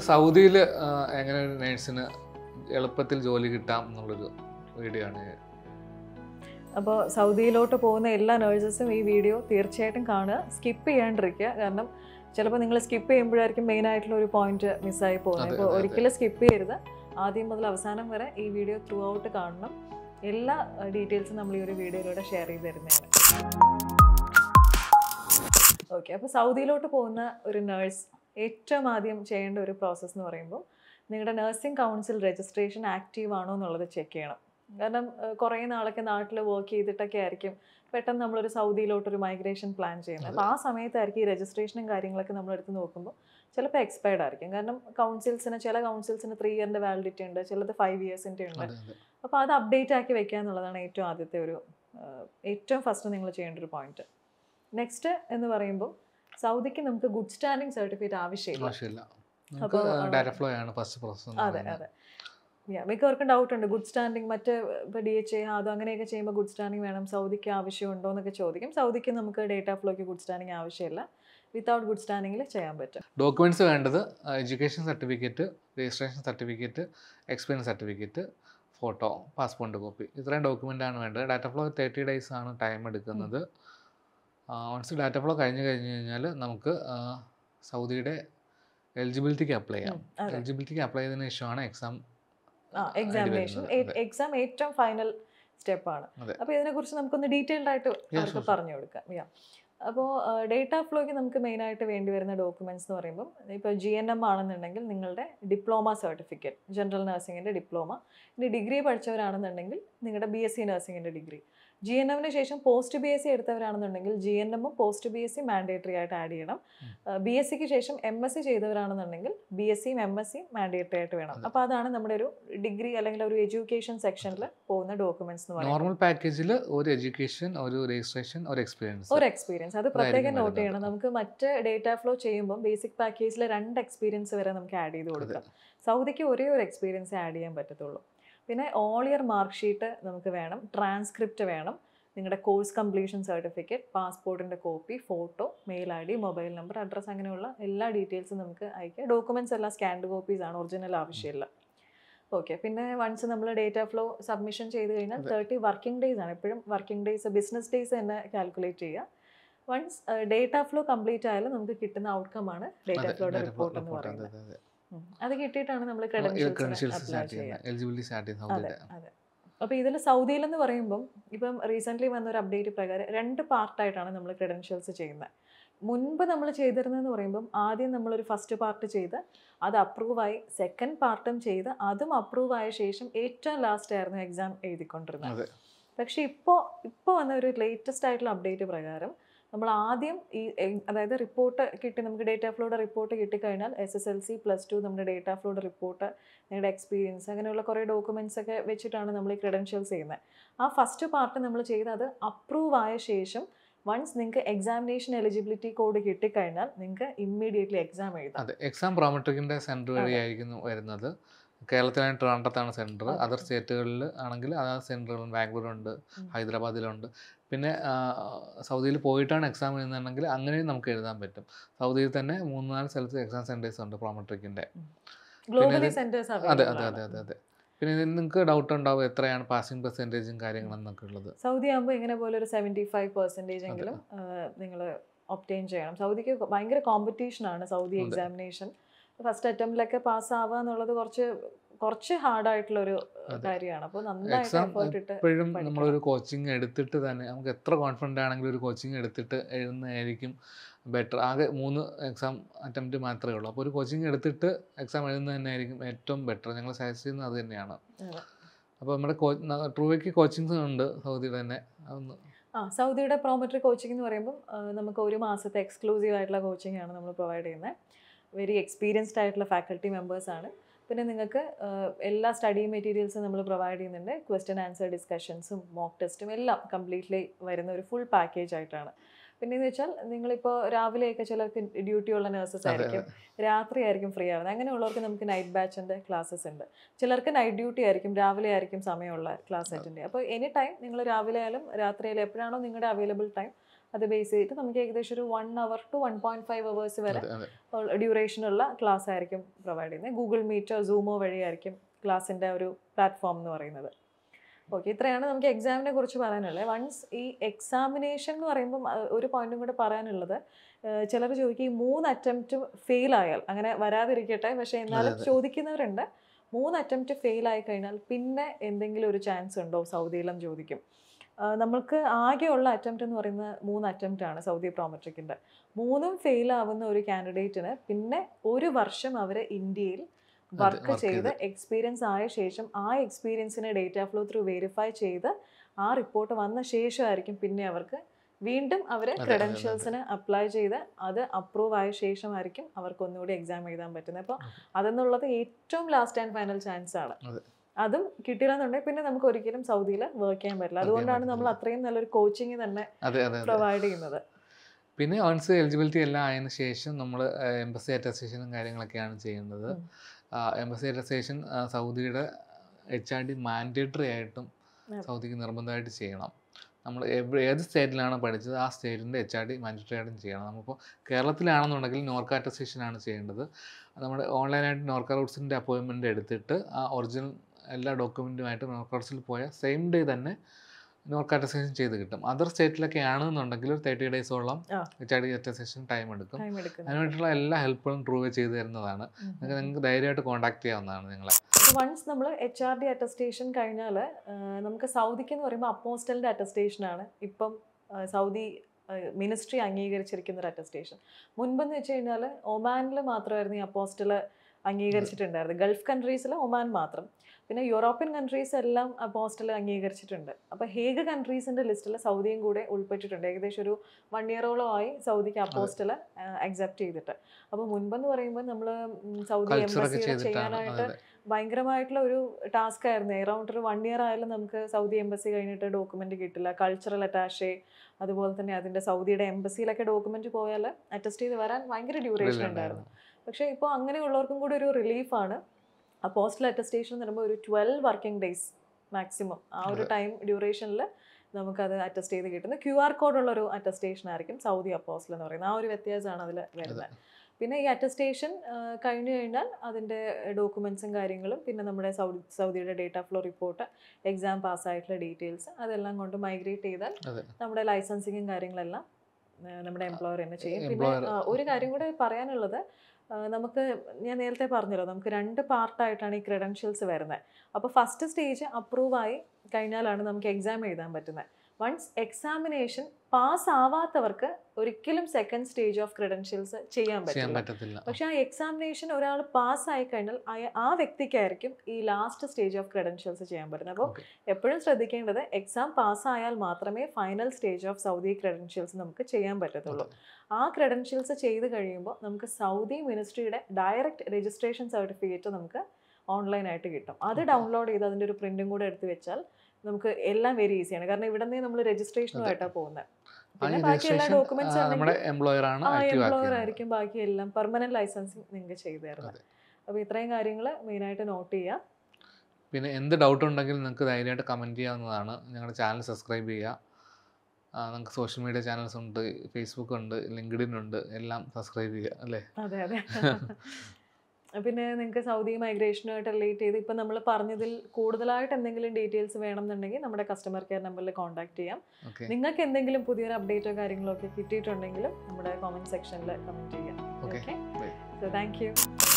Saudi is a video. Saudi nurses video. Skip and skip point. Skip video throughout all details video share. Okay, so Saudi lotu pona oru nurse ettom aadhyam cheyanda oru process nu parayumbo ningada nursing council registration active aano ennallathu check cheyanam. Karanam kore naalakke naatile work cheyittakke aayirkum pettannu nammal oru Saudi lotu oru migration plan cheyanam. Appo aa samayatharikku registration karyangalokke nammal eduthu nokkumbo chelappo expired aayirkum. Karanam councils ne 3 year inde validity undu, chellathu 5 years inde undu. Appo adu update aakki vekkan ennalladana ettom aadyathe oru ettom first ningal cheyanda oru point. Next, in the Saudi, we have a good standing certificate. Direct flow is the first process. Yeah, I have a doubt on good standing. DHA, good standing in Saudi. Saudi, we have data flow good standing. Without good standing, we can do it. Documents are education certificate, registration certificate, experience certificate, photo, passport copy. These are documents. Data flow is 30 days time. Once the data flow in Saudi, eligibility can apply. Eligibility can apply the exam. Examination. Exam 8th final step. So, we have a detailed data. So, data flow main documents. GNM is diploma certificate. General nursing diploma. Degree BSc nursing degree. GNM is post BSc GNM post BSc mandatory at BSc MSc BSc MSc mandatory at degree education section documents normal package or education or registration or experience that's why we note data flow basic package experience Saudi experience all your mark sheet, transcript, course completion certificate, passport and copy, photo, mail ID, mobile number, address, all details. Documents are scanned copies, original. Okay, once we data flow submission, 30 working days. Working days, business days calculate. Once data flow complete, we get the outcome of data flow report. That's why we have credentials. Eligibility is in Saudi. Recently, we have updated two parts of credentials. The first part is approved by the second part. That is approved by the last exam. Now, the latest title update. We have the report, data flow report, SSLC plus 2 data flow report, experience, documents, credentials. The first part is approved. Once you have examination eligibility code, you can immediately exam. The exam parameter center area. Kerala and Toronto Centre, other state, other central and Bangalore, Hyderabad. Saudi Poetan exam in the Angari Namkadam better. Saudi then Moon sells exam centers on the promoter in there. Globally centers are other. Pinninka doubt on Davetra and passing percentage in carrying on the Kerala. Saudi Ambing 75% obtained. Saudi Bangra competition on a Saudi examination. First attempt like a pass hour, hard at coaching edited than I'm confident and coaching edited in Erikim better. Moon exam attempt to matriola. Coaching edited exam in Erikim atom better than size in other Niana. Upon Truveki coaching under Saudi than Saudi promoter coaching in the Rambam, Namakori exclusive coaching and number provided. Very experienced faculty members. Then all study materials provide question answer discussions, mock test, completely full package. Then you have duty nurses, free. Night batch classes. Night duty class. Any time you are available time. അത് base ചെയ്തിട്ട് നമുക്ക് ഏകദേശം ഒരു 1 hour to 1.5 hours വരെ duration ഉള്ള class ആയിരിക്കും provide ചെയ്യുന്നത്. Google മീറ്റോ സൂമോ വഴിയായിരിക്കും ക്ലാസിൻ്റെ ഒരു പ്ലാറ്റ്ഫോം എന്ന് പറയുന്നത്. ഓക്കെ, ഇത്രയാണ് നമുക്ക് എക്സാമിനെ കുറിച്ച് പറയാനുള്ളത്. വൺസ് ഈ എക്സാമിനേഷൻ എന്ന് പറയുമ്പം ഒരു പോയിന്റും കൂടെ പറയാനുള്ളത്, ചിലർ ചോദിക്കും ഈ 3 attempts ഫെയിലായാൽ, അങ്ങനെ വരാതിരിക്കട്ടെ, പക്ഷേ എന്നാലും ചോദിക്കുന്നവരുണ്ട്, 3 attempts ഫെയിലായി കഴിഞ്ഞാൽ പിന്നെ എന്തെങ്കിലും ഒരു ചാൻസ് ഉണ്ടോ സൗദിയിലെന്ന് ചോദിക്കും. നമ്മൾക്ക് ആകെയുള്ള അറ്റംപ്റ്റ് എന്ന് പറയുന്നത് 3 attempts ആണ് സൗദി പ്രോമെട്രിക്കിൻ്റെ. 3 ഫെയിലാവുന്ന ഒരു കാൻഡിഡേറ്റിന് പിന്നെ 1 വർഷം അവർ ഇന്ത്യയിൽ വർക്ക് ചെയ്ത് എക്സ്പീരിയൻസ് ആയ ശേഷം ആ എക്സ്പീരിയൻസിനെ ഡേറ്റ ഫ്ലോ ത്രൂ വെരിഫൈ ചെയ്ത് ആ റിപ്പോർട്ട് വന്ന ശേഷമായിരിക്കും പിന്നെ അവർക്ക് വീണ്ടും അവർ ക്രെഡൻഷ്യൽസിന് അപ്ലൈ ചെയ്ത് അത് അപ്രൂവ് ആയ ശേഷമായിരിക്കും അവർക്ക് ഒന്നുകൂടി എക്സാം എഴുതാൻ പറ്റുന്നത്. അപ്പോൾ അതെന്നുള്ളത് ഏറ്റവും ലാസ്റ്റ് ആൻഡ് ഫൈനൽ ചാൻസ് ആണ്. അതും കിട്ടിയില്ലെന്നുണ്ടെങ്കിൽ പിന്നെ നമുക്ക് ഒരിക്കലും സൗദിയിൽ വർക്ക് ചെയ്യാൻ പറ്റില്ല. അതുകൊണ്ടാണ് നമ്മൾ അത്രയും നല്ലൊരു കോച്ചിങ് തന്നെ പ്രൊവൈഡ് ചെയ്യുന്നത്. പിന്നെ ഓൺസ് എലിജിബിലിറ്റി എല്ലാം ആയതിനു ശേഷം നമ്മൾ എംബസി അറ്റസ്റ്റേഷനും കാര്യങ്ങളൊക്കെയാണ് ചെയ്യുന്നത്. എംബസി അറ്റസ്റ്റേഷൻ സൗദിയുടെ HRD മാൻഡേറ്ററി ആയിട്ടും സൗദിക്ക് നിർബന്ധമായിട്ട് ചെയ്യണം. നമ്മൾ ഏത് സ്റ്റേറ്റിലാണ് പഠിച്ചത് ആ സ്റ്റേറ്റിൻ്റെ HRD മാൻഡേറ്ററി ആയിട്ടും ചെയ്യണം. നമ്മളിപ്പോൾ കേരളത്തിലാണെന്നുണ്ടെങ്കിൽ നോർക്ക അറ്റസ്റ്റേഷനാണ് ചെയ്യേണ്ടത്. നമ്മുടെ ഓൺലൈനായിട്ട് നോർക്ക റൂട്ട്സിൻ്റെ അപ്പോയിൻമെൻ്റ് എടുത്തിട്ട് ആ ഒറിജിനൽ എല്ലാ ഡോക്യുമെൻറ്റുമായിട്ട് നോർക്ക റൂട്ട്സിൽ പോയ സെയിം ഡേ തന്നെ നോർക്ക അറ്റസ്റ്റേഷൻ ചെയ്ത് കിട്ടും. അതർ സ്റ്റേറ്റിലൊക്കെ ആണെന്നുണ്ടെങ്കിൽ ഒരു 30 daysോളം HRD അറ്റസ്റ്റേഷൻ ടൈം എടുക്കും. അതിനുവേണ്ടിയിട്ടുള്ള എല്ലാ ഹെൽപ്പുകളും ട്രൂവേ ചെയ്ത് തരുന്നതാണ്. നിങ്ങൾക്ക് ധൈര്യമായിട്ട് കോൺടാക്ട് ചെയ്യാവുന്നതാണ് നിങ്ങളെ. വൺസ് നമ്മൾ HRD അറ്റസ്റ്റേഷൻ കഴിഞ്ഞാൽ നമുക്ക് സൗദിക്ക് എന്ന് പറയുമ്പോൾ അപ്പോസ്റ്റലിൻ്റെ അറ്റസ്റ്റേഷനാണ് ഇപ്പം സൗദി മിനിസ്ട്രി അംഗീകരിച്ചിരിക്കുന്ന ഒരു അറ്റസ്റ്റേഷൻ. മുൻപെന്ന് വെച്ച് കഴിഞ്ഞാൽ ഒമാനിൽ മാത്രമായിരുന്നു ഈ അപ്പോസ്റ്റൽ അംഗീകരിച്ചിട്ടുണ്ടായിരുന്നു. ഗൾഫ് കൺട്രീസിൽ ഒമാൻ മാത്രം, പിന്നെ യൂറോപ്യൻ കൺട്രീസ് എല്ലാം അപ്പോസ്റ്റൽ അംഗീകരിച്ചിട്ടുണ്ട്. അപ്പോൾ ഹേഗ് കൺട്രീസിൻ്റെ ലിസ്റ്റിൽ സൗദിയും കൂടെ ഉൾപ്പെട്ടിട്ടുണ്ട്. ഏകദേശം ഒരു 1 year സൗദിക്ക് അപ്പോസ്റ്റൽ അക്സെപ്റ്റ് ചെയ്തിട്ട്. അപ്പോൾ മുൻപെന്ന് പറയുമ്പോൾ നമ്മൾ സൗദി എംബസിയിൽ ചെയ്യാനായിട്ട് ഭയങ്കരമായിട്ടുള്ള ഒരു ടാസ്ക് ആയിരുന്നു. എറൗണ്ട് ഒരു 1 year ആയാലും നമുക്ക് സൗദി എംബസി കഴിഞ്ഞിട്ട് ഡോക്യുമെൻ്റ് കിട്ടില്ല. കൾച്ചറൽ അറ്റാഷേ, അതുപോലെ തന്നെ അതിൻ്റെ സൗദിയുടെ എംബസിയിലൊക്കെ ഡോക്യുമെൻ്റ് പോയാൽ അറ്റസ്റ്റ് ചെയ്ത് വരാൻ ഭയങ്കര ഡ്യൂറേഷൻ ഉണ്ടായിരുന്നു. പക്ഷേ ഇപ്പോൾ അങ്ങനെയുള്ളവർക്കും കൂടി ഒരു റിലീഫാണ്. ആ പോസ്റ്റൽ അറ്റസ്റ്റേഷൻ എന്ന് പറയുമ്പോൾ ഒരു 12 working days മാക്സിമം ആ ഒരു ടൈം ഡ്യൂറേഷനിൽ നമുക്കത് അറ്റസ്റ്റ് ചെയ്ത് കിട്ടുന്ന QR കോഡുള്ളൊരു അറ്റസ്റ്റേഷൻ ആയിരിക്കും സൗദി അപ്പോസ്റ്റൽ എന്ന് പറയുന്നത്. ആ ഒരു വ്യത്യാസമാണ് അതിൽ വരുന്നത്. പിന്നെ ഈ അറ്റസ്റ്റേഷൻ കഴിഞ്ഞു കഴിഞ്ഞാൽ അതിൻ്റെ ഡോക്യുമെൻസും കാര്യങ്ങളും പിന്നെ നമ്മുടെ സൗദിയുടെ ഡേറ്റ ഫ്ലോ റിപ്പോർട്ട്, എക്സാം പാസ്സായിട്ടുള്ള ഡീറ്റെയിൽസ് അതെല്ലാം കൊണ്ട് മൈഗ്രേറ്റ് ചെയ്താൽ നമ്മുടെ ലൈസൻസിങ്ങും കാര്യങ്ങളെല്ലാം നമ്മുടെ എംപ്ലോയർ തന്നെ ചെയ്യും. പിന്നെ ഒരു കാര്യം കൂടെ പറയാനുള്ളത്, നമുക്ക് ഞാൻ നേരത്തെ പറഞ്ഞല്ലോ നമുക്ക് 2 parts ആയിട്ടാണ് ഈ ക്രെഡൻഷ്യൽസ് വരുന്നത്. അപ്പോൾ ഫസ്റ്റ് സ്റ്റേജ് അപ്രൂവായി കഴിഞ്ഞാലാണ് നമുക്ക് എക്സാം എഴുതാൻ പറ്റുന്നത്. വൺസ് എക്സാമിനേഷൻ പാസ്സാവാത്തവർക്ക് ഒരിക്കലും സെക്കൻഡ് സ്റ്റേജ് ഓഫ് ക്രെഡൻഷ്യൽസ് ചെയ്യാൻ പറ്റില്ല. പക്ഷെ ആ എക്സാമിനേഷൻ ഒരാൾ പാസ്സായി കഴിഞ്ഞാൽ ആ വ്യക്തിക്കായിരിക്കും ഈ ലാസ്റ്റ് സ്റ്റേജ് ഓഫ് ക്രെഡൻഷ്യൽസ് ചെയ്യാൻ പറ്റുന്നത്. അപ്പോൾ എപ്പോഴും ശ്രദ്ധിക്കേണ്ടത് എക്സാം പാസ്സായാൽ മാത്രമേ final stage of Saudi credentials നമുക്ക് ചെയ്യാൻ പറ്റത്തുള്ളൂ. ആ ക്രെഡൻഷ്യൽസ് ചെയ്ത് കഴിയുമ്പോൾ നമുക്ക് സൗദി മിനിസ്ട്രിയുടെ ഡയറക്റ്റ് രജിസ്ട്രേഷൻ സർട്ടിഫിക്കറ്റ് നമുക്ക് ഓൺലൈനായിട്ട് കിട്ടും. അത് ഡൗൺലോഡ് ചെയ്ത് അതിൻ്റെ ഒരു പ്രിൻറ്റും കൂടെ എടുത്ത് വെച്ചാൽ നമുക്ക് എല്ലാം വെരി ഈസിയാണ്. കാരണം ഇവിടെ നിന്ന് നമ്മൾ രജിസ്ട്രേഷനുമായിട്ടാണ് പോകുന്നത്. പിന്നെ ബാക്കി എല്ലാ ഡോക്യുമെന്റ്സും ആ എംപ്ലോയർ ആയിരിക്കും ബാക്കി എല്ലാം പെർമനന്റ് ലൈസൻസിങ് നിങ്ങൾക്ക് ചെയ്തു തരുന്നത്. അപ്പോൾ ഇത്രയും കാര്യങ്ങൾ മെയിനായിട്ട് നോട്ട് ചെയ്യുക. പിന്നെ എന്ത് ഡൗട്ട് ഉണ്ടെങ്കിലും നിങ്ങൾക്ക് ധൈര്യമായിട്ട് കമൻറ്റ് ചെയ്യാവുന്നതാണ്. ഞങ്ങളുടെ ചാനൽ സബ്സ്ക്രൈബ് ചെയ്യുക. നമുക്ക് സോഷ്യൽ മീഡിയ ചാനൽസ് ഉണ്ട്, ഫേസ്ബുക്ക് ഉണ്ട്, ലിങ്ക്ഡിൻ ഉണ്ട്, എല്ലാം സബ്സ്ക്രൈബ് ചെയ്യുക അല്ലേ. അതെ അതെ. പിന്നെ നിങ്ങൾക്ക് സൗദി മൈഗ്രേഷനുമായിട്ട് റിലേറ്റ് ചെയ്ത് ഇപ്പം നമ്മൾ പറഞ്ഞതിൽ കൂടുതലായിട്ട് എന്തെങ്കിലും ഡീറ്റെയിൽസ് വേണമെന്നുണ്ടെങ്കിൽ നമ്മുടെ കസ്റ്റമർ കെയർ നമ്പറിൽ കോൺടാക്ട് ചെയ്യാം. നിങ്ങൾക്ക് എന്തെങ്കിലും പുതിയൊരു അപ്ഡേറ്റോ കാര്യങ്ങളോ ഒക്കെ കിട്ടിയിട്ടുണ്ടെങ്കിലും നമ്മുടെ കമൻറ്റ് സെക്ഷനിൽ കമൻറ്റ് ചെയ്യാം. Okay, so thank U.